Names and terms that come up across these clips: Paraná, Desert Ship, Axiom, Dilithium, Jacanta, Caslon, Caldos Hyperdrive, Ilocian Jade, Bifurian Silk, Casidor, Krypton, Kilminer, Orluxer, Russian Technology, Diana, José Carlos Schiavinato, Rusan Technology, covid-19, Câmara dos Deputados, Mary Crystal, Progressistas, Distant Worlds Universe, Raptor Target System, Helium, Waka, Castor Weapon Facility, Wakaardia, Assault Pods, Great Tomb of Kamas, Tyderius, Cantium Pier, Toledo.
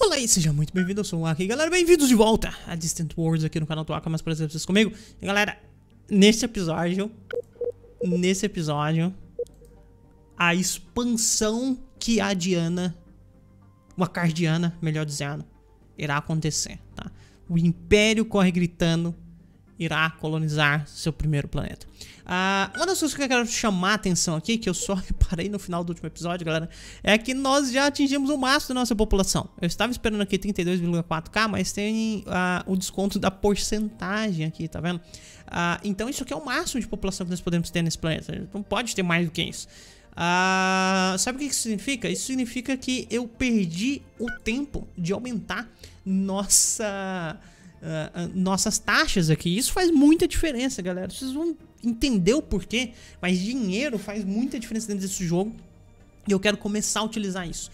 Olá e seja muito bem-vindo, eu sou o Waka e galera, bem-vindos de volta a Distant Worlds aqui no canal do Waka, mas prazer ter vocês comigo. E galera, nesse episódio, a expansão que a Diana, uma Cardiana, melhor dizendo, irá acontecer, tá? O Império corre gritando, irá colonizar seu primeiro planeta. Uma das coisas que eu quero chamar a atenção aqui, que eu só reparei no final do último episódio, galera, é que nós já atingimos o máximo da nossa população. Eu estava esperando aqui 32,4k, mas tem o desconto da porcentagem aqui, tá vendo? Então isso aqui é o máximo de população que nós podemos ter nesse planeta. A gente não pode ter mais do que isso. Sabe o que isso significa? Isso significa que eu perdi o tempo de aumentar nossas taxas aqui. Isso faz muita diferença, galera. Vocês vão entender o porquê, mas dinheiro faz muita diferença dentro desse jogo e eu quero começar a utilizar isso.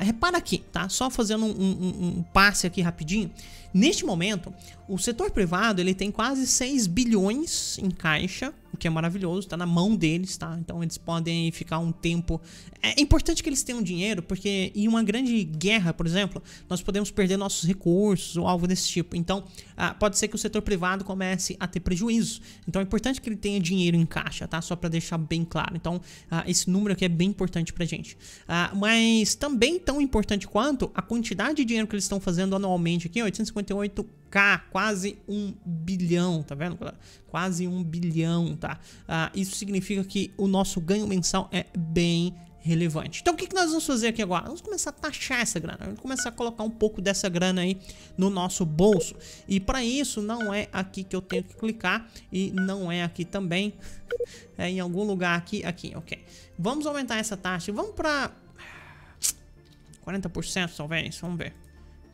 Repara aqui, tá? Só fazendo um passe aqui rapidinho. Neste momento, o setor privado, ele tem quase 6 bilhões em caixa, o que é maravilhoso, tá na mão deles, tá? Então eles podem ficar um tempo... É importante que eles tenham dinheiro, porque em uma grande guerra, por exemplo, nós podemos perder nossos recursos ou algo desse tipo. Então, pode ser que o setor privado comece a ter prejuízo. Então é importante que ele tenha dinheiro em caixa, tá? Só pra deixar bem claro. Então, esse número aqui é bem importante pra gente. Mas também tão importante quanto a quantidade de dinheiro que eles estão fazendo anualmente aqui, 858k, quase 1 bilhão, tá vendo, galera? Quase 1 bilhão, tá? Isso significa que o nosso ganho mensal é bem relevante. Então o que nós vamos fazer aqui agora? Vamos começar a taxar essa grana, vamos começar a colocar um pouco dessa grana aí no nosso bolso. E para isso não é aqui que eu tenho que clicar e não é aqui também, é em algum lugar aqui, ok. Vamos aumentar essa taxa, vamos para 40% talvez, vamos ver.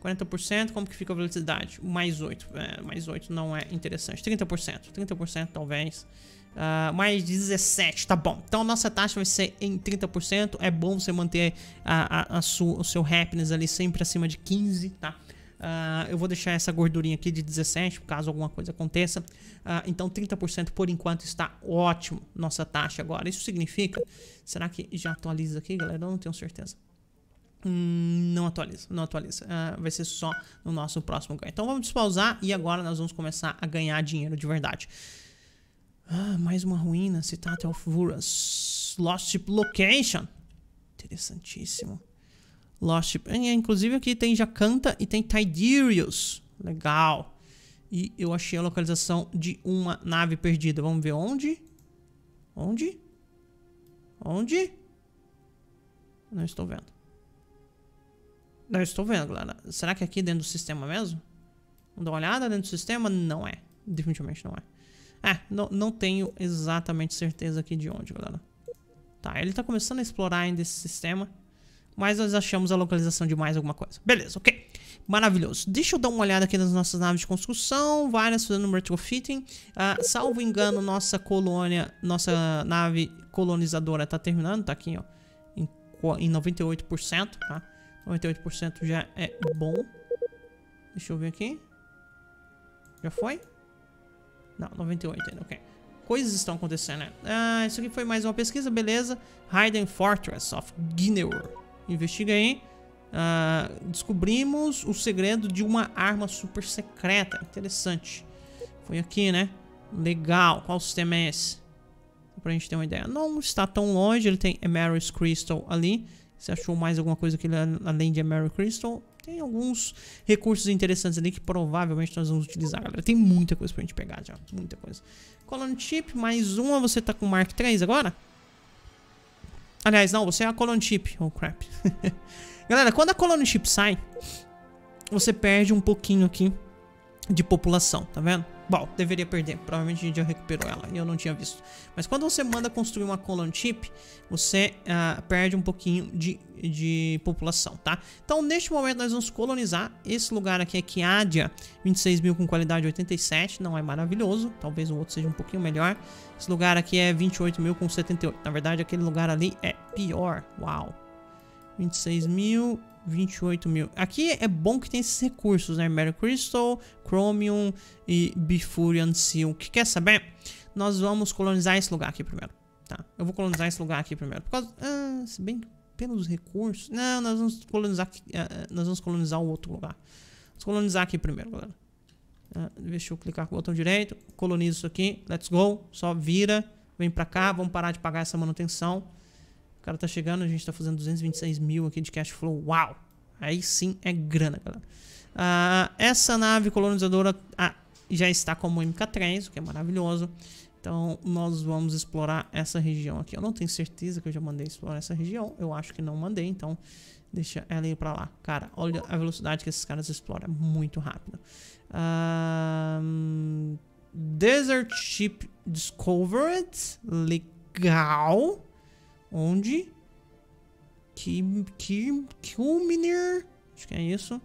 40%, como que fica a velocidade? Mais 8, mais 8 não é interessante. 30% talvez. Mais 17, tá bom. Então a nossa taxa vai ser em 30%. É bom você manter o seu happiness ali sempre acima de 15, tá? Eu vou deixar essa gordurinha aqui de 17, caso alguma coisa aconteça. Então 30% por enquanto está ótimo, nossa taxa agora. Isso significa... Será que já atualiza aqui, galera? Eu não tenho certeza. Não atualiza. Vai ser só no nosso próximo ganho. Então vamos despausar e agora nós vamos começar a ganhar dinheiro de verdade. Mais uma ruína, Citadel of Wurras. Lost Ship Location. Interessantíssimo. Lost Ship. Inclusive aqui tem Jacanta e tem Tyderius. Legal. E eu achei a localização de uma nave perdida. Vamos ver onde? Onde? Não estou vendo, galera. Será que é aqui dentro do sistema mesmo? Vamos dar uma olhada dentro do sistema? Não é. Definitivamente não é. Não tenho exatamente certeza aqui de onde, galera. Tá, ele tá começando a explorar ainda esse sistema. Mas nós achamos a localização de mais alguma coisa. Beleza, ok. Maravilhoso. Deixa eu dar uma olhada aqui nas nossas naves de construção. Várias fazendo retrofitting. Salvo engano, nossa nave colonizadora tá terminando. Tá aqui, ó. Em 98%, tá? 98% já é bom. Deixa eu ver aqui. Já foi? Não, 98 ainda, ok. Coisas estão acontecendo, né? Isso aqui foi mais uma pesquisa, beleza. Hidden Fortress of Guinevere. Investiga aí. Descobrimos o segredo de uma arma super secreta. Interessante. Foi aqui, né? Legal. Qual sistema é esse? Pra gente ter uma ideia. Não está tão longe. Ele tem Emerus Crystal ali. Você achou mais alguma coisa que além de Mary Crystal? Tem alguns recursos interessantes ali que provavelmente nós vamos utilizar, galera. Tem muita coisa pra gente pegar já, muita coisa. Colony Chip, mais uma. Você tá com Mark 3 agora? Aliás, não, você é a Colony Chip. Oh, crap. Galera, quando a Colony Chip sai, você perde um pouquinho aqui de população, tá vendo? Bom, deveria perder, provavelmente a gente já recuperou ela e eu não tinha visto. Mas quando você manda construir uma colon chip, você perde um pouquinho de população, tá? Então neste momento nós vamos colonizar. Esse lugar aqui é Kaidia, 26 mil com qualidade 87, não é maravilhoso. Talvez o outro seja um pouquinho melhor. Esse lugar aqui é 28 mil com 78, na verdade aquele lugar ali é pior, uau. 26 mil... 28 mil. Aqui é bom que tem esses recursos, né? Mary Crystal, Chromium e Bifurian Silk. Quer saber? Nós vamos colonizar esse lugar aqui primeiro. Tá? Eu vou colonizar esse lugar aqui primeiro. Se bem apenas os recursos. Não, nós vamos colonizar aqui. Nós vamos colonizar um outro lugar. Vamos colonizar aqui primeiro, galera. Deixa eu clicar com o botão direito. Colonizo isso aqui. Let's go. Só vira. Vem pra cá. Vamos parar de pagar essa manutenção. O cara tá chegando. A gente tá fazendo 226 mil aqui de cash flow. Uau! Aí sim é grana, galera. Essa nave colonizadora já está como MK3, o que é maravilhoso. Então nós vamos explorar essa região aqui. Eu não tenho certeza que eu já mandei explorar essa região. Eu acho que não mandei, então deixa ela ir pra lá. Cara, olha a velocidade que esses caras exploram. É muito rápido. Desert Ship Discovered. Legal. Onde? Kilminer. Acho que é isso.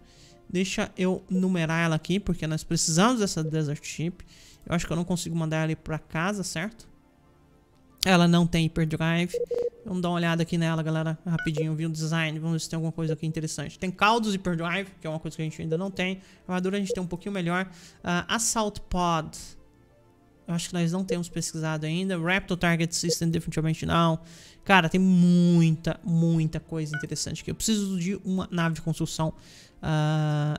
Deixa eu numerar ela aqui, porque nós precisamos dessa Desert Ship. Eu acho que eu não consigo mandar ela ir pra casa, certo? Ela não tem Hyperdrive. Vamos dar uma olhada aqui nela, galera. Rapidinho, viu o design. Vamos ver se tem alguma coisa aqui interessante. Tem Caldos Hyperdrive, que é uma coisa que a gente ainda não tem. Armadura a gente tem um pouquinho melhor. Assault Pods. Eu acho que nós não temos pesquisado ainda. Raptor Target System, definitivamente não. Cara, tem muita coisa interessante aqui. Eu preciso de uma nave de construção.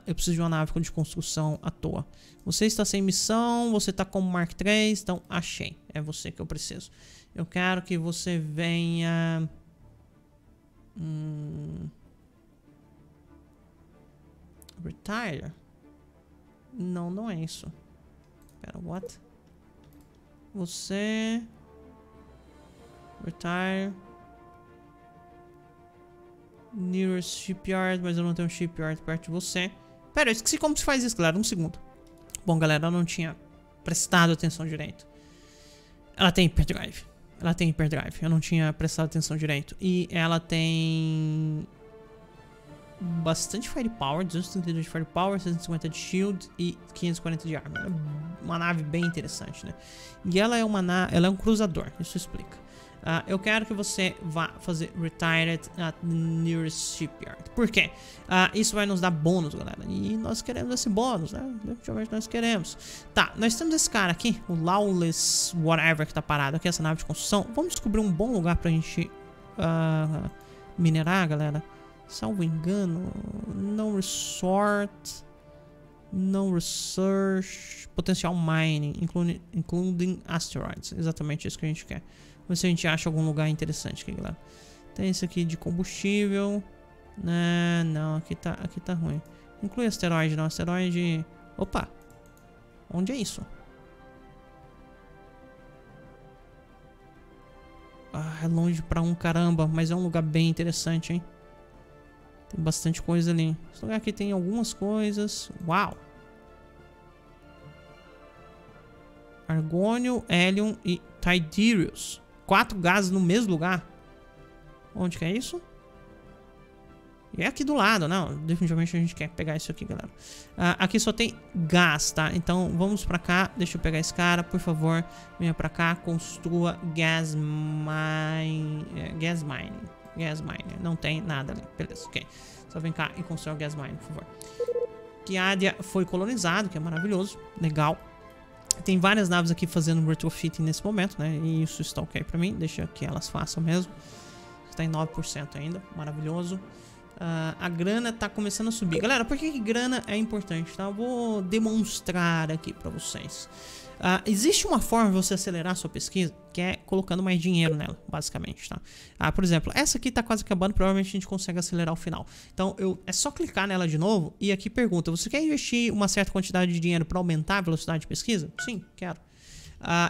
Eu preciso de uma nave de construção à toa. Você está sem missão, você está como Mark 3, então achei. É você que eu preciso. Eu quero que você venha... Retire? Não, não é isso. Pera, what? Você... Retire... Nearest Shipyard, mas eu não tenho um Shipyard perto de você. Pera, eu esqueci como se faz isso, galera. Um segundo. Bom, galera, eu não tinha prestado atenção direito. Ela tem Hyperdrive. Ela tem Hyperdrive. Eu não tinha prestado atenção direito. E ela tem... bastante firepower, 232 de firepower, 650 de shield e 540 de arma. Uma nave bem interessante, né? E ela é ela é um cruzador, isso explica. Eu quero que você vá fazer Retired at the Nearest Shipyard. Por quê? Isso vai nos dar bônus, galera. E nós queremos esse bônus, né? Definitivamente nós queremos. Tá, nós temos esse cara aqui, o Lawless Whatever, que tá parado aqui, essa nave de construção. Vamos descobrir um bom lugar pra gente minerar, galera. Salvo engano, não resort, não research, potencial mining, including asteroids. Exatamente isso que a gente quer. Vamos ver se a gente acha algum lugar interessante aqui, galera. Tem esse aqui de combustível. Não, aqui tá ruim. Inclui asteroide, não. Asteroide... Opa! Onde é isso? Ah, é longe pra um caramba, mas é um lugar bem interessante, hein? Tem bastante coisa ali. Esse lugar aqui tem algumas coisas. Uau! Argônio, Helium e Tyderius. 4 gases no mesmo lugar. Onde que é isso? E é aqui do lado, não. Definitivamente a gente quer pegar isso aqui, galera. Aqui só tem gás, tá? Então vamos pra cá. Deixa eu pegar esse cara, por favor. Venha pra cá. Construa gas mine. Gas mine. Gas mine, não tem nada ali, beleza, ok. Só vem cá e constrói o gas mine, por favor. Kaidia foi colonizado, que é maravilhoso, legal. Tem várias naves aqui fazendo retrofitting nesse momento, né, e isso está ok pra mim. Deixa que elas façam mesmo. Está em 9% ainda, maravilhoso. A grana tá começando a subir. Galera, por que grana é importante, tá? Eu vou demonstrar aqui pra vocês. Existe uma forma de você acelerar a sua pesquisa, que é colocando mais dinheiro nela, basicamente, tá? Por exemplo, essa aqui tá quase acabando, provavelmente a gente consegue acelerar o final. Então, é só clicar nela de novo e aqui pergunta, você quer investir uma certa quantidade de dinheiro para aumentar a velocidade de pesquisa? Sim, quero.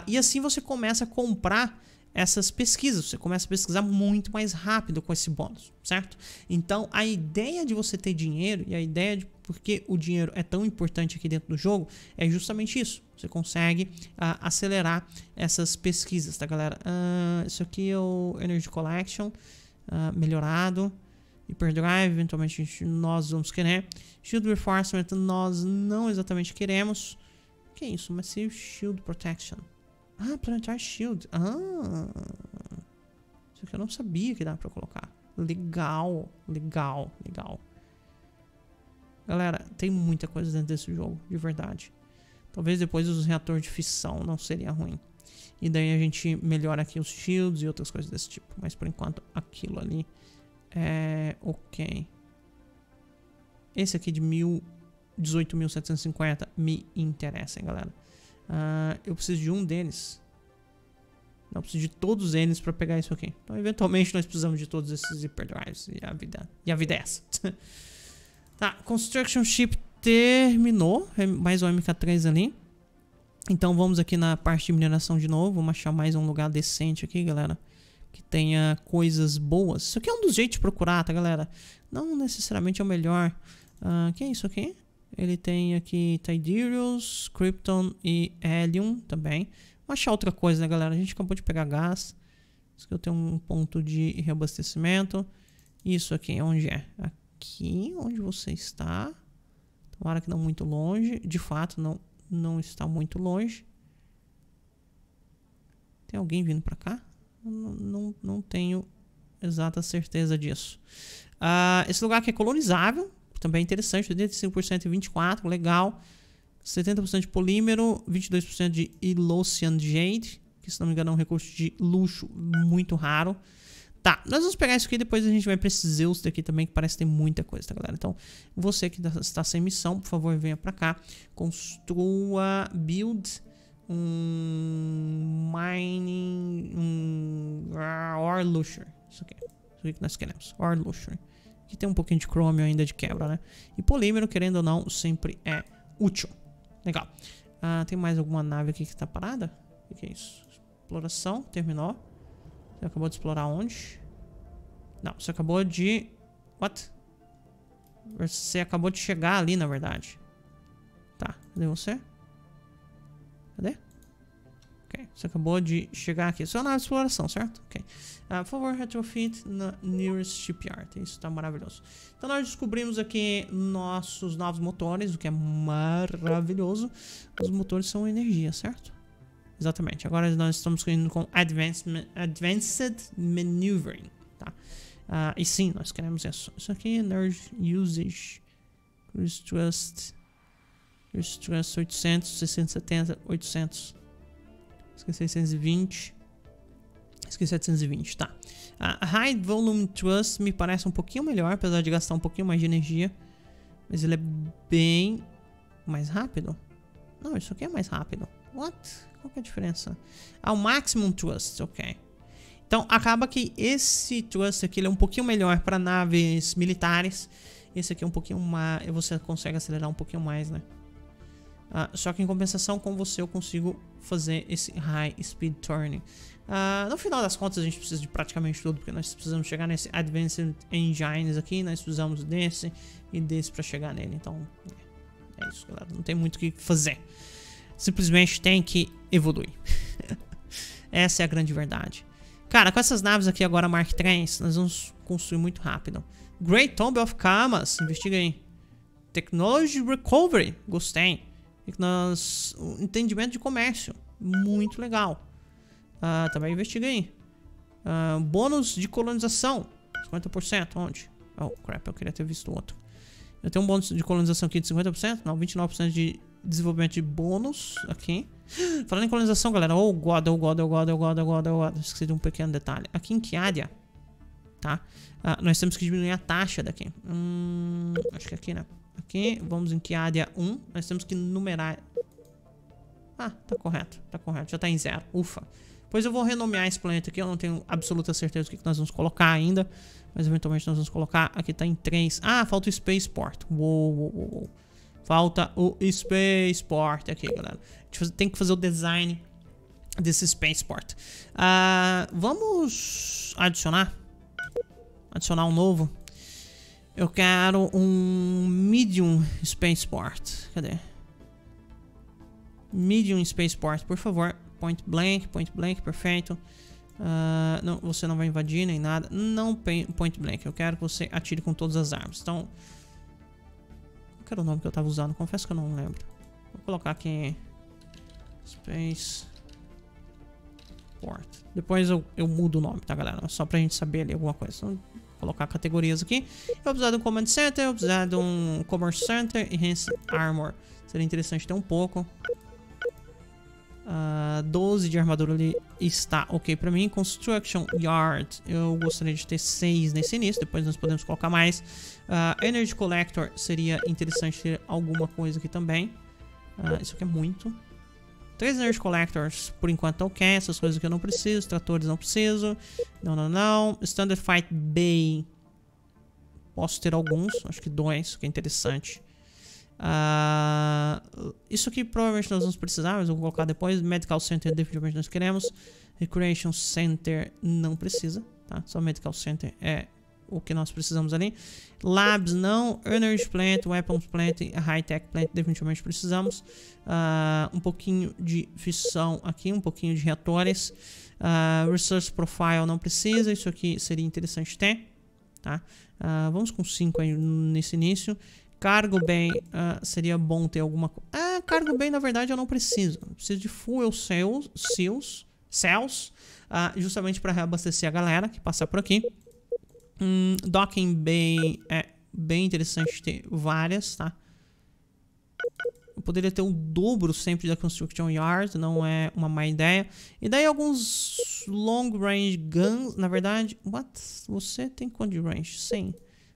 E assim você começa a comprar essas pesquisas, você começa a pesquisar muito mais rápido com esse bônus, certo? Então, a ideia de você ter dinheiro e a ideia de porque o dinheiro é tão importante aqui dentro do jogo é justamente isso. Você consegue acelerar essas pesquisas, tá, galera? Isso aqui é o Energy Collection melhorado. Hyperdrive, eventualmente nós vamos querer. Shield Reinforcement nós não exatamente queremos. O que é isso? Massive Shield Protection. Planetary Shield. Isso aqui eu não sabia que dava pra colocar. Legal, legal, legal. Galera, tem muita coisa dentro desse jogo, de verdade. Talvez depois os reatores de fissão não seria ruim. E daí a gente melhora aqui os shields e outras coisas desse tipo. Mas por enquanto aquilo ali É, ok. Esse aqui de 18.750 me interessa, hein, galera. Eu preciso de um deles. Não, eu preciso de todos eles para pegar isso aqui. Então, eventualmente, nós precisamos de todos esses hyperdrives. E a vida é essa. Tá, Construction Ship terminou. É mais um MK3 ali. Então, vamos aqui na parte de mineração de novo. Vamos achar mais um lugar decente aqui, galera, que tenha coisas boas. Isso aqui é um dos jeitos de procurar, tá, galera? Não necessariamente é o melhor. Que é isso aqui? Ele tem aqui Tyderius, Krypton e Helium também. Vamos achar outra coisa, né, galera? A gente acabou de pegar gás. Isso aqui eu tenho um ponto de reabastecimento. Isso aqui, onde é? Aqui, onde você está. Tomara que não muito longe. De fato, não está muito longe. Tem alguém vindo pra cá? Não tenho exata certeza disso. Esse lugar aqui é colonizável. Também é interessante. 85% e 24%. Legal. 70% de polímero. 22% de Ilocian Jade. Que, se não me engano, é um recurso de luxo muito raro. Tá. Nós vamos pegar isso aqui. Depois a gente vai para esses Zeus daqui também, que parece ter muita coisa, tá, galera? Então, você que está sem missão, por favor, venha pra cá. Construa. Build. Mining. Orluxer. Isso aqui. Isso aqui que nós queremos. Orluxer. Aqui tem um pouquinho de Chromium ainda de quebra, né? E polímero, querendo ou não, sempre é útil. Legal. Tem mais alguma nave aqui que tá parada? O que é isso? Exploração, terminou. Você acabou de explorar onde? Não, você acabou de... What? Você acabou de chegar ali, na verdade. Tá, cadê você? Cadê? Ok, você acabou de chegar aqui. Só na nave de exploração, certo? Ok. Por favor, retrofit na nearest shipyard. Isso tá maravilhoso. Então, nós descobrimos aqui nossos novos motores, o que é maravilhoso. Os motores são energia, certo? Exatamente. Agora nós estamos indo com Advanced Maneuvering, tá? E sim, nós queremos isso. Isso aqui, Energy Usage. Cruise Trust. Cruise Trust 800, 670, 800. Esqueci 620. Esqueci 720, tá. High Volume Truss me parece um pouquinho melhor, apesar de gastar um pouquinho mais de energia. Mas ele é bem mais rápido. Não, isso aqui é mais rápido. What? Qual que é a diferença? O Maximum Truss, ok. Então, acaba que esse Truss aqui ele é um pouquinho melhor para naves militares. Esse aqui é um pouquinho mais... Você consegue acelerar um pouquinho mais, né? Só que em compensação com você eu consigo fazer esse High Speed Turning. No final das contas a gente precisa de praticamente tudo, porque nós precisamos chegar nesse Advanced Engines aqui. Nós precisamos desse e desse pra chegar nele. Então é isso, galera. Não tem muito o que fazer. Simplesmente tem que evoluir. Essa é a grande verdade. Cara, com essas naves aqui agora Mark 3, nós vamos construir muito rápido. Great Tomb of Kamas, investiga aí. Technology Recovery, gostei. Entendimento de comércio, muito legal. Também investiga aí. Bônus de colonização, 50%, onde? Oh, crap, eu queria ter visto outro. Eu tenho um bônus de colonização aqui de 50%, não, 29% de desenvolvimento de bônus aqui. Falando em colonização, galera, oh god, esqueci de um pequeno detalhe. Aqui em Kaidia, tá? Nós temos que diminuir a taxa daqui. Acho que aqui, né? Aqui, vamos em Kaidia 1. Nós temos que numerar. Tá correto. Já tá em 0, ufa. Pois eu vou renomear esse planeta aqui. Eu não tenho absoluta certeza do que nós vamos colocar ainda, mas eventualmente nós vamos colocar. Aqui tá em 3, falta o Spaceport. Uou. Falta o Spaceport aqui, galera. A gente tem que fazer o design desse Spaceport. Vamos adicionar um novo. Eu quero um Medium Spaceport. Cadê? Medium Spaceport, por favor. Point Blank, perfeito. Não, você não vai invadir nem nada. Não Point Blank, eu quero que você atire com todas as armas. Então, qual era o nome que eu tava usando? Confesso que eu não lembro. Vou colocar aqui Spaceport. Depois eu mudo o nome, tá, galera? Só pra gente saber ali alguma coisa. Então, colocar categorias aqui. Eu vou precisar de um Command Center, eu vou precisar de um Commerce Center e Enhanced Armor. Seria interessante ter um pouco. 12 de armadura ali está ok pra mim. Construction Yard, eu gostaria de ter 6 nesse início, depois nós podemos colocar mais. Energy Collector, seria interessante ter alguma coisa aqui também. Isso aqui é muito. 3 Energy Collectors, por enquanto tá ok. Essas coisas que eu não preciso, tratores não preciso. Não. Standard Fight Bay, posso ter alguns, acho que 2, isso que é interessante. Isso aqui provavelmente nós vamos precisar, mas eu vou colocar depois. Medical Center definitivamente nós queremos. Recreation Center não precisa, tá? Só Medical Center é o que nós precisamos ali. Labs não, Energy Plant, Weapons Plant, High Tech Plant definitivamente precisamos. Um pouquinho de fissão aqui, um pouquinho de reatores. Resource Profile não precisa, isso aqui seria interessante ter, tá? Vamos com 5 aí nesse início. Cargo Bay, seria bom ter alguma coisa. Cargo Bay, na verdade, eu não preciso. Eu preciso de Fuel Cells, justamente para reabastecer a galera que passar por aqui. Docking Bay é bem interessante ter várias, tá? Eu poderia ter o dobro sempre da Construction Yard, não é uma má ideia. E daí alguns Long Range Guns, na verdade... What? Você tem quanto de range? 100.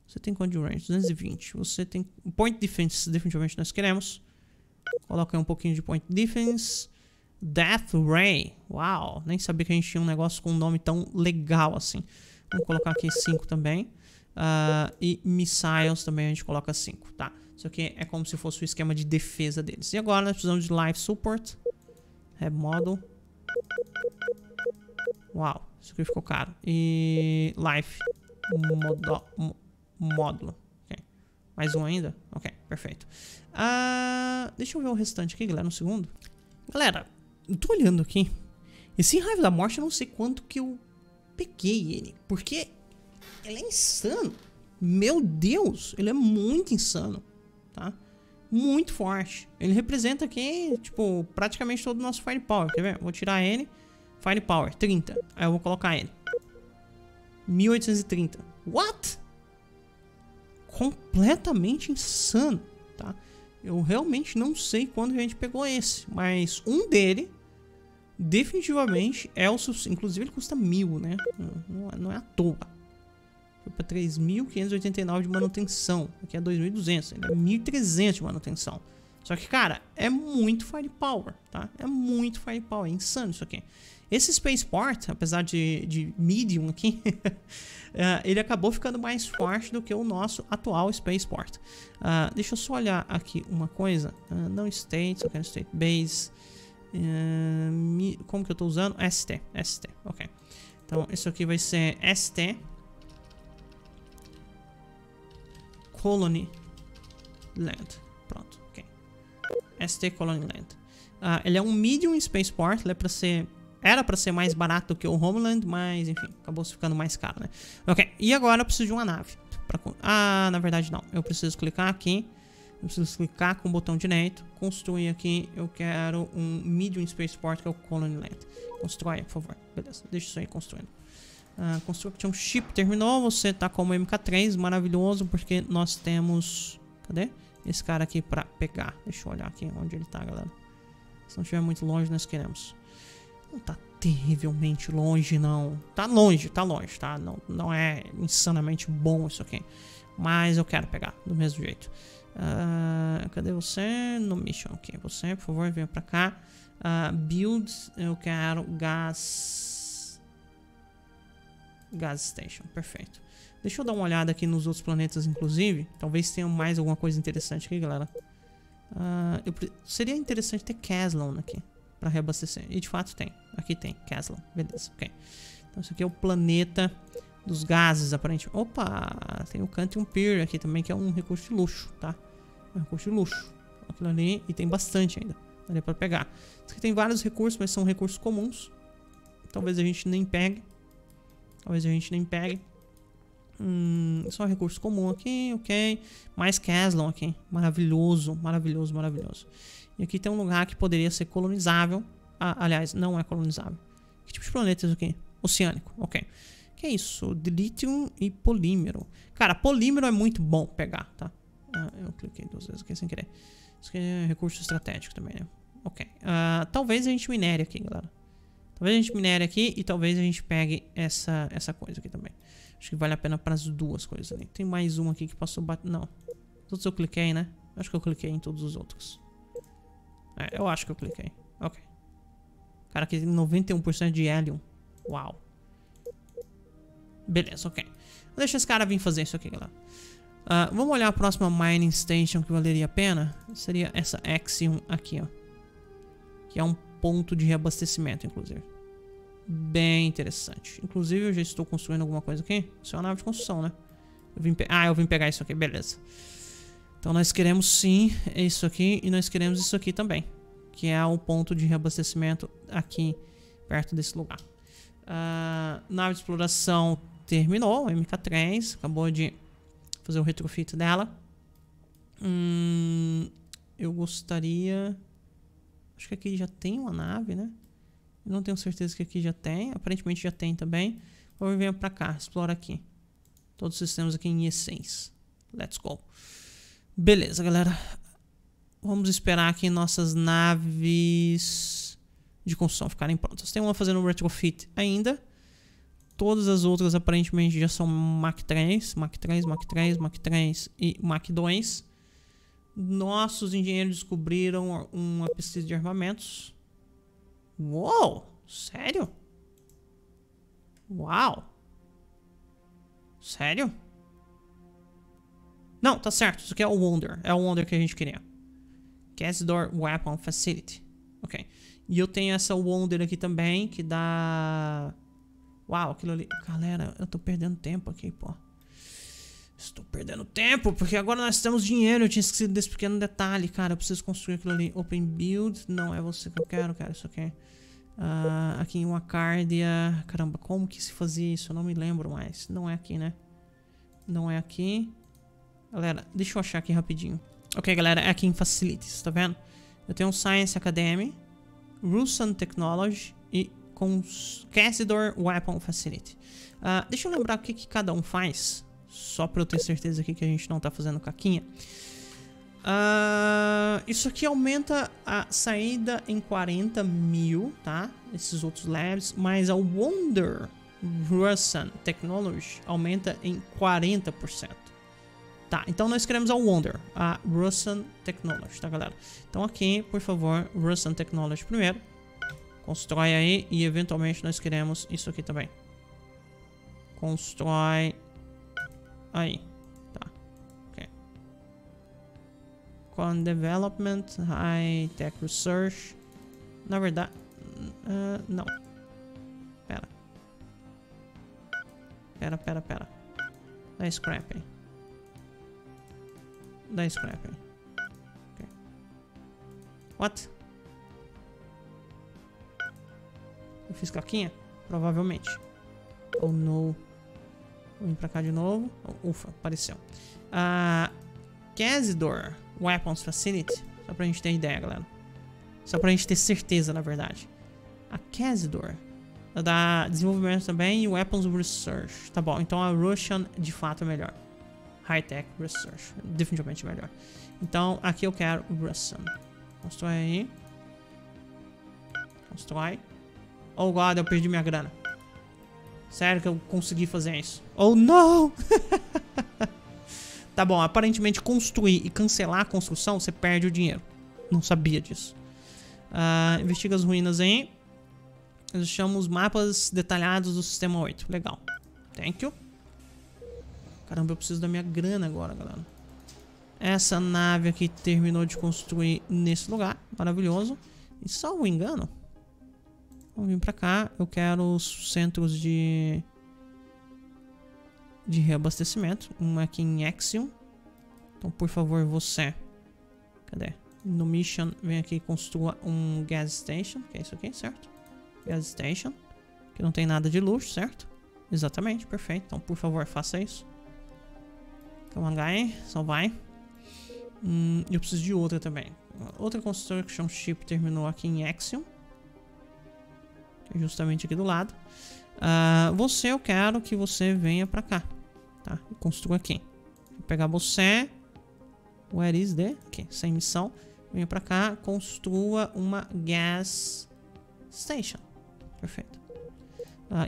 Você tem quanto de range? 220. Você tem... Point Defense, definitivamente nós queremos. Coloca aí um pouquinho de Point Defense. Death Ray. Uau, nem sabia que a gente tinha um negócio com um nome tão legal assim. Vamos colocar aqui 5 também. E Missiles também a gente coloca 5, tá? Isso aqui é como se fosse o esquema de defesa deles. E agora nós precisamos de Life Support. Remodel. Uau, isso aqui ficou caro. E Life Módulo. Okay. Mais um ainda? Ok, perfeito. Deixa eu ver o restante aqui, galera, um segundo. Galera, eu tô olhando aqui. Esse raio da morte, eu não sei quanto que eu peguei ele. Porque ele é insano. Meu Deus, ele é muito insano. Tá? Muito forte. Ele representa aqui, tipo, praticamente todo o nosso Firepower. Quer ver? Vou tirar ele. Firepower, 30. Aí eu vou colocar ele. 1830. What? Completamente insano, tá? Eu realmente não sei quando a gente pegou esse, mas um dele definitivamente é o suficiente. Inclusive ele custa 1000, né? Não é à toa. Foi pra 3.589 de manutenção. Aqui é 2.200, ainda é 1.300 de manutenção. Só que, cara, é muito Firepower, tá? É muito Firepower, é insano isso aqui. Esse Spaceport, apesar de medium aqui, ele acabou ficando mais forte do que o nosso atual Spaceport. Deixa eu só olhar aqui uma coisa. Não State, só quero State Base. Como que eu tô usando? ST, ok. Então, isso aqui vai ser ST Colony Land. Pronto, ok. ST Colony Land. Ele é um medium Spaceport, ele é pra ser... Era pra ser mais barato que o Homeland, mas enfim, acabou ficando mais caro, né? Ok, e agora eu preciso de uma nave. Na verdade não, eu preciso clicar aqui. Eu preciso clicar com o botão direito. Construir aqui, eu quero um Medium Spaceport, que é o Colony Land. Constrói, por favor, beleza, deixa isso aí construindo. Construction Ship terminou, você tá com o MK3, maravilhoso, porque nós temos... Cadê? Esse cara aqui pra pegar. Deixa eu olhar aqui onde ele tá, galera. Se não estiver muito longe, nós queremos... Não tá terrivelmente longe, não. Tá longe, tá? Não é insanamente bom isso aqui. Mas eu quero pegar, do mesmo jeito. Cadê você? No mission, ok. Você, por favor, venha pra cá. Build, eu quero gas... Gas Station, perfeito. Deixa eu dar uma olhada aqui nos outros planetas, inclusive. Talvez tenha mais alguma coisa interessante aqui, galera. Seria interessante ter Caslon aqui. Pra reabastecer. E de fato tem. Aqui tem. Caslon. Beleza. Ok. Então isso aqui é o planeta dos gases, aparentemente. Opa! Tem o Cantium Pier aqui também, que é um recurso de luxo, tá? É um recurso de luxo. Aquilo ali. E tem bastante ainda. Daria pra pegar. Isso aqui tem vários recursos, mas são recursos comuns. Talvez a gente nem pegue. Só recurso comum aqui. Ok. Mais Caslon aqui. Maravilhoso. Maravilhoso. E aqui tem um lugar que poderia ser colonizável. Aliás, não é colonizável. Que tipo de planeta é isso aqui? Oceânico, ok. Que é isso? Dilithium e polímero. Cara, polímero é muito bom pegar, tá? Eu cliquei 2 vezes aqui sem querer. Isso aqui é recurso estratégico também, né? Ok. Talvez a gente minere aqui, galera. Talvez a gente minere aqui e talvez a gente pegue essa coisa aqui também. Acho que vale a pena para as duas coisas ali. Tem mais uma aqui que passou... Não. Todos eu cliquei, né? Acho que eu cliquei em todos os outros. É, eu acho que eu cliquei. Ok. Cara, aqui tem 91% de Helium. Uau. Beleza, ok. Deixa esse cara vir fazer isso aqui, galera. Vamos olhar a próxima Mining Station que valeria a pena. Seria essa Axiom aqui, ó. Que é um ponto de reabastecimento, inclusive. Bem interessante. Inclusive, eu já estou construindo alguma coisa aqui. Isso é uma nave de construção, né? Eu vim pegar isso aqui, beleza. Então, nós queremos sim isso aqui e nós queremos isso aqui também. Que é o ponto de reabastecimento aqui, perto desse lugar. Nave de exploração terminou, MK3. Acabou de fazer o retrofit dela. Eu gostaria... Acho que aqui já tem uma nave, né? Eu não tenho certeza que aqui já tem. Aparentemente já tem também. Vamos vir pra cá, explora aqui. Todos os sistemas aqui em E6. Let's go. Beleza, galera. Vamos esperar aqui nossas naves de construção ficarem prontas. Tem uma fazendo um retrofit ainda. Todas as outras aparentemente já são Mach 3, Mach 3, Mach 3, Mach 3 e Mach 2. Nossos engenheiros descobriram uma pesquisa de armamentos. Uou! Sério? Uau! Sério? Não, tá certo. Isso aqui é o Wonder. É o Wonder que a gente queria. Castor Weapon Facility. Ok. E eu tenho essa Wonder aqui também, que dá... Uau, aquilo ali... Galera, eu tô perdendo tempo aqui, pô. Estou perdendo tempo, porque agora nós temos dinheiro. Eu tinha esquecido desse pequeno detalhe, cara. Eu preciso construir aquilo ali. Open Build. Não é você que eu quero, cara. Isso aqui. Aqui em Wakaardia. Caramba, como que se fazia isso? Eu não me lembro mais. Não é aqui, né? Não é aqui. Galera, deixa eu achar aqui rapidinho. Ok, galera. É aqui em Facilities, tá vendo? Eu tenho Science Academy. Rusan Technology. E Casidor Weapon Facility. Deixa eu lembrar o que cada um faz. Só pra eu ter certeza aqui que a gente não tá fazendo caquinha. Isso aqui aumenta a saída em 40.000, tá? Esses outros labs. Mas a Wonder Russian Technology aumenta em 40%. Tá, então nós queremos a Wonder, a Russian Technology, tá, galera? Então aqui, por favor, Russian Technology primeiro. Constrói aí e eventualmente nós queremos isso aqui também. Constrói... Aí, tá, ok. Con Development, High Tech Research. Na verdade, não. Pera. Dá scrap aí. Ok. What? Eu fiz caquinha? Provavelmente. Oh, no. Vim pra cá de novo. Ufa, apareceu. Casidor Weapons Facility. Só pra gente ter ideia, galera. Só pra gente ter certeza, na verdade. A Casidor dá desenvolvimento também e Weapons Research. Tá bom, então a Russian de fato é melhor. High Tech Research. Definitivamente melhor. Então aqui eu quero Russian. Constrói aí. Constrói. Oh God, eu perdi minha grana. Sério que eu consegui fazer isso? Oh, não! Tá bom, aparentemente construir e cancelar a construção, você perde o dinheiro. Não sabia disso. Investiga as ruínas aí. Nós achamos mapas detalhados do Sistema 8. Legal. Thank you. Caramba, eu preciso da minha grana agora, galera. Essa nave aqui terminou de construir nesse lugar. Maravilhoso. E salvo engano... Vamos vir pra cá, eu quero os centros de reabastecimento. Uma aqui em Axiom. Então, por favor, você... Cadê? No Mission, vem aqui e construa um Gas Station. Que é isso aqui, certo? Gas Station. Que não tem nada de luxo, certo? Exatamente, perfeito. Então, por favor, faça isso. Então, HE, só vai. Eu preciso de outra também. Outra Construction Ship terminou aqui em Axiom. Justamente aqui do lado. Você, eu quero que você venha pra cá. Tá? Eu construo aqui. Vou pegar você. Where is the? Aqui, sem missão. Venha pra cá, construa uma gas station. Perfeito.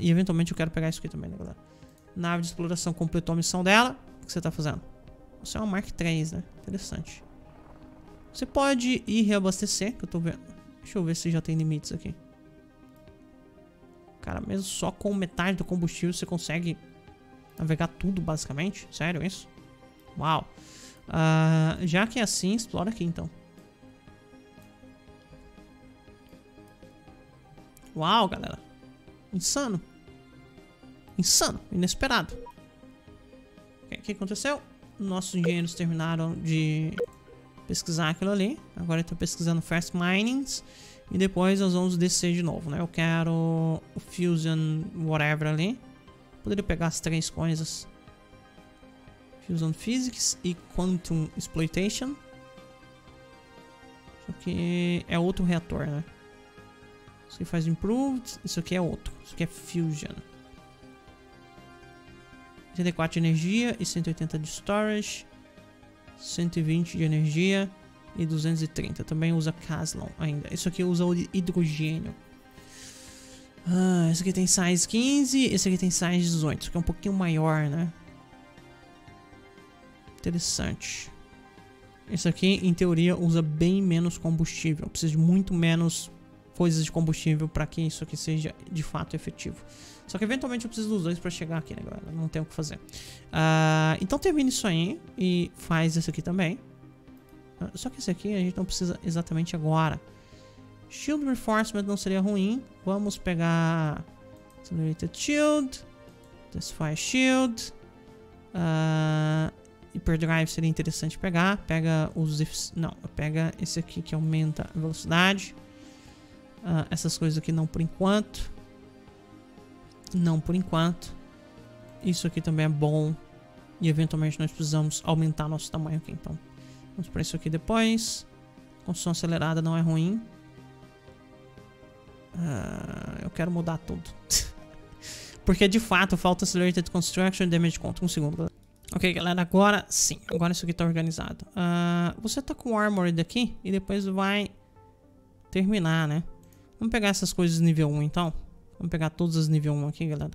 E eventualmente eu quero pegar isso aqui também, né, galera? Nave de exploração completou a missão dela. O que você tá fazendo? Você é uma Mark 3, né? Interessante. Você pode ir reabastecer, que eu tô vendo. Deixa eu ver se já tem limites aqui. Cara, mesmo só com metade do combustível você consegue navegar tudo, basicamente? Sério, isso? Uau. Já que é assim, explora aqui, então. Uau, galera. Insano. Insano. Inesperado. O que aconteceu? Nossos engenheiros terminaram de pesquisar aquilo ali. Agora eu tô pesquisando Fast Minings. E depois nós vamos descer de novo, né? Eu quero o Fusion Whatever ali. Poderia pegar as três coisas. Fusion Physics e Quantum Exploitation. Isso aqui é outro reator, né? Isso aqui faz Improved. Isso aqui é outro. Isso aqui é Fusion. 84 de energia e 180 de storage. 120 de energia e 230. Também usa Caslon ainda. Isso aqui usa hidrogênio. Esse aqui tem size 15. Esse aqui tem size 18. Isso aqui é um pouquinho maior, né? Interessante. Esse aqui, em teoria, usa bem menos combustível. Precisa de muito menos coisas de combustível para que isso aqui seja de fato efetivo. Só que eventualmente eu preciso dos dois para chegar aqui, né, galera? Não tem o que fazer. Então termina isso aí e faz isso aqui também. Só que esse aqui a gente não precisa exatamente agora. Shield Reinforcement não seria ruim. Vamos pegar... Accelerated Shield. Testify Shield. Hyperdrive seria interessante pegar. Pega os... Não, pega esse aqui que aumenta a velocidade. Essas coisas aqui não por enquanto. Não por enquanto. Isso aqui também é bom. E eventualmente nós precisamos aumentar nosso tamanho aqui, então. Vamos para isso aqui depois. Construção acelerada não é ruim. Eu quero mudar tudo. Porque de fato falta Accelerated Construction e Damage Control. Um segundo. Ok, galera, agora sim. Agora isso aqui tá organizado. Você tá com o Armored aqui e depois vai terminar, né? Vamos pegar essas coisas nível 1 então. Vamos pegar todas as nível 1 aqui, galera.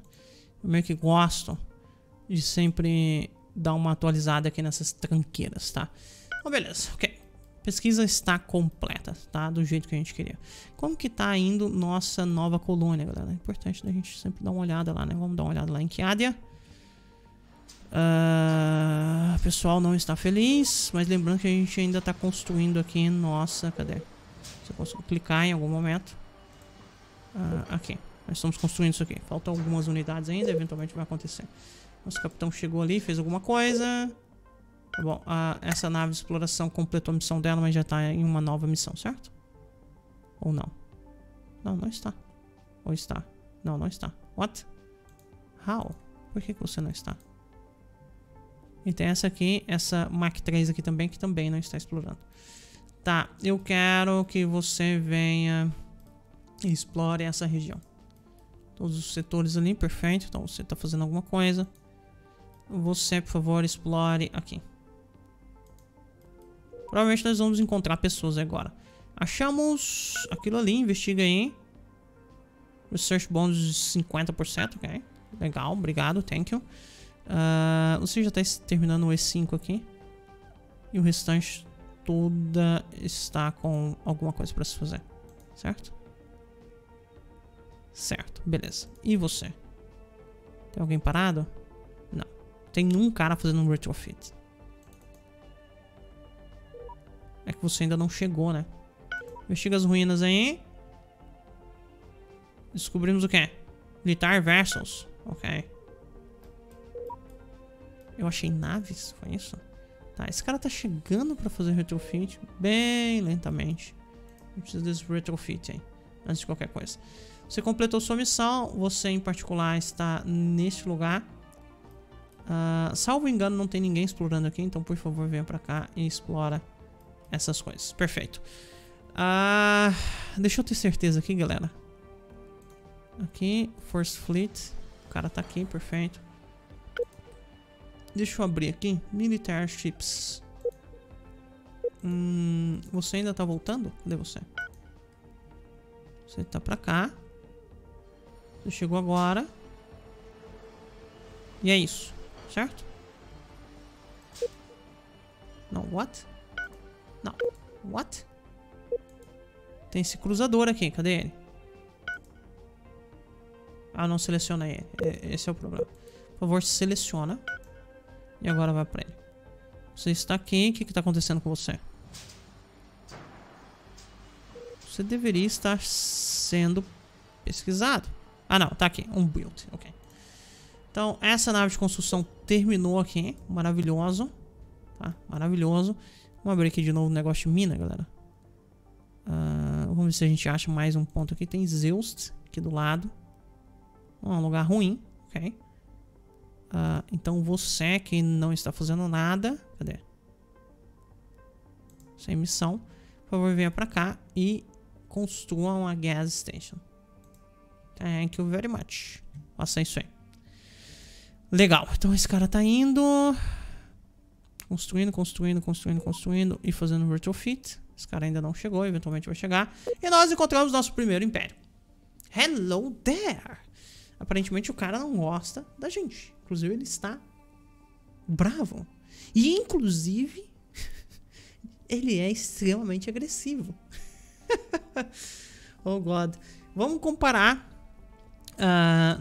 Eu meio que gosto de sempre dar uma atualizada aqui nessas tranqueiras, tá? Então, beleza, ok. Pesquisa está completa, tá? Do jeito que a gente queria. Como que tá indo nossa nova colônia, galera? É importante a gente sempre dar uma olhada lá, né? Vamos dar uma olhada lá em Kaidia. O pessoal não está feliz, mas lembrando que a gente ainda está construindo aqui nossa... Cadê? Se eu consigo clicar em algum momento. Aqui. Nós estamos construindo isso aqui. Faltam algumas unidades ainda, eventualmente vai acontecer. Nosso capitão chegou ali, fez alguma coisa. Tá bom, essa nave de exploração completou a missão dela, mas já tá em uma nova missão, certo? Ou não? Não, não está. Ou está? Não, não está. What? How? Por que você não está? E tem essa aqui, essa Mark 3 aqui também, que também não está explorando. Tá, eu quero que você venha e explore essa região. Todos os setores ali, perfeito. Então você tá fazendo alguma coisa. Você, por favor, explore aqui. Provavelmente nós vamos encontrar pessoas agora. Achamos aquilo ali, investiga aí. Research bônus de 50%, ok. Legal, obrigado, thank you. Você já está terminando o E5 aqui. E o restante toda está com alguma coisa para se fazer, certo? Certo, beleza. E você? Tem alguém parado? Não. Tem um cara fazendo um retrofit. É que você ainda não chegou, né? Investiga as ruínas aí. Descobrimos o quê? Militar vessels. Ok. Eu achei naves? Foi isso? Tá, esse cara tá chegando pra fazer retrofit bem lentamente. Eu preciso desse retrofit aí. Antes de qualquer coisa. Você completou sua missão. Você em particular está neste lugar. Salvo engano, não tem ninguém explorando aqui. Então, por favor, venha pra cá e explora essas coisas. Perfeito. Deixa eu ter certeza aqui, galera. Aqui, First Fleet. O cara tá aqui, perfeito. Deixa eu abrir aqui. Military Ships. Você ainda tá voltando? Cadê você? Você tá pra cá. Você chegou agora. E é isso, certo? Não, what? Não, what? Tem esse cruzador aqui, cadê ele? Ah, não seleciona ele. Esse é o problema. Por favor, seleciona. E agora vai pra ele. Você está aqui, o que está acontecendo com você? Você deveria estar sendo pesquisado. Ah não, tá aqui, um build, ok. Então, essa nave de construção terminou aqui, maravilhoso. Tá, maravilhoso. Vamos abrir aqui de novo o negócio de mina, galera. Vamos ver se a gente acha mais um ponto aqui. Tem Zeus aqui do lado. Um lugar ruim, ok. Então você que não está fazendo nada. Cadê? Sem missão. Por favor, venha pra cá e construa uma gas station. Thank you very much. Faça isso aí. Legal, então esse cara tá indo. Construindo e fazendo retrofit. Esse cara ainda não chegou, eventualmente vai chegar. E nós encontramos nosso primeiro império. Hello there! Aparentemente o cara não gosta da gente. Inclusive ele está bravo. E inclusive ele é extremamente agressivo. Oh God. Vamos comparar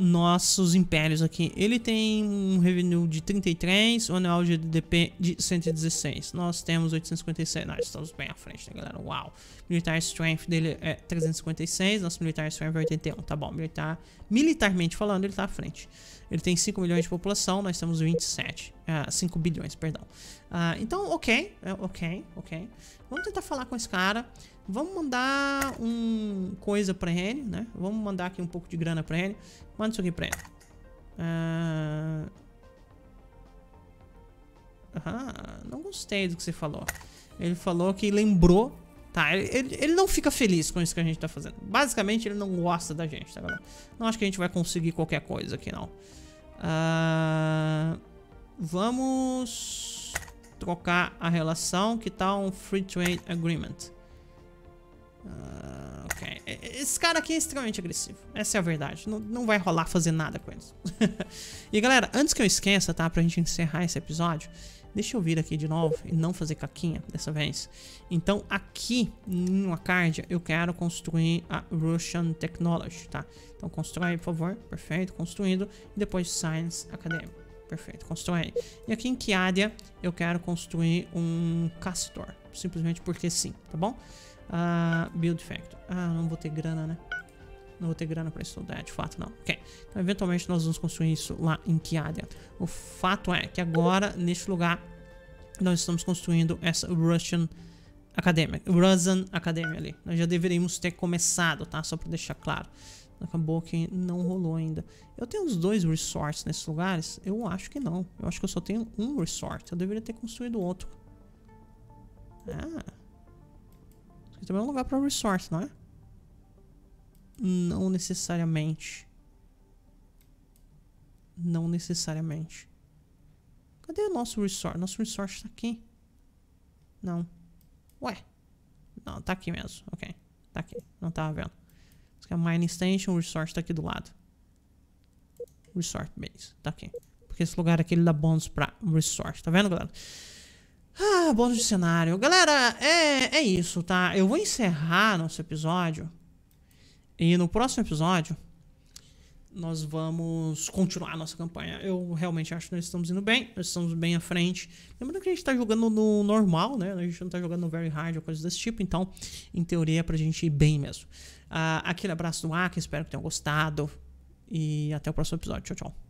nossos impérios aqui. Ele tem um revenue de 33, um anual de GDP de 116. Nós temos 856. Nós estamos bem à frente, né, galera? Uau! Militar Strength dele é 356. Nosso Militar Strength é 81. Tá bom, militarmente falando, ele tá à frente. Ele tem 5 milhões de população. Nós temos 5 bilhões, perdão. Então, ok. Vamos tentar falar com esse cara. Vamos mandar coisa pra ele, né? Vamos mandar aqui um pouco de grana pra ele. Manda isso aqui pra ele. Não gostei do que você falou. Ele falou que lembrou. Tá, ele não fica feliz com isso que a gente tá fazendo. Basicamente, ele não gosta da gente, tá, galera? Não acho que a gente vai conseguir qualquer coisa aqui, não. Vamos trocar a relação. Que tal um Free Trade Agreement? Ok. Esse cara aqui é extremamente agressivo. Essa é a verdade. Não vai rolar fazer nada com eles. E galera, antes que eu esqueça, tá? Pra gente encerrar esse episódio, deixa eu vir aqui de novo e não fazer caquinha dessa vez. Então aqui em Wakardia eu quero construir a Russian Technology, tá? Então constrói, por favor. Perfeito, construído. E depois Science Academy. Perfeito, constrói. E aqui em Kaidia eu quero construir um Castor. Simplesmente porque sim, tá bom? Build Factor. Não vou ter grana, né? Não vou ter grana pra isso, de fato, não. Ok. Então, eventualmente, nós vamos construir isso lá em Kaidia. O fato é que agora, neste lugar, nós estamos construindo essa Rusan Academy ali. Nós já deveríamos ter começado, tá? Só pra deixar claro. Acabou que não rolou ainda. Eu tenho uns 2 resorts nesses lugares? Eu acho que não. Eu acho que eu só tenho um resort. Eu deveria ter construído outro. Isso também é um lugar pra resort, não é? Não necessariamente. Não necessariamente. Cadê o nosso resort? Nosso resort tá aqui. Não. Ué. Não, tá aqui mesmo. Ok. Tá aqui. Não tava vendo. Isso aqui é Mining Station. O resort tá aqui do lado. Resort Base. Tá aqui. Porque esse lugar aqui ele dá bônus pra resort. Tá vendo, galera? Bônus de cenário. Galera, é isso, tá? Eu vou encerrar nosso episódio. E no próximo episódio, nós vamos continuar a nossa campanha. Eu realmente acho que nós estamos indo bem. Nós estamos bem à frente. Lembrando que a gente tá jogando no normal, né? A gente não tá jogando no Very Hard ou coisa desse tipo. Então, em teoria, é pra gente ir bem mesmo. Aquele abraço do Waka. Espero que tenham gostado. E até o próximo episódio. Tchau, tchau.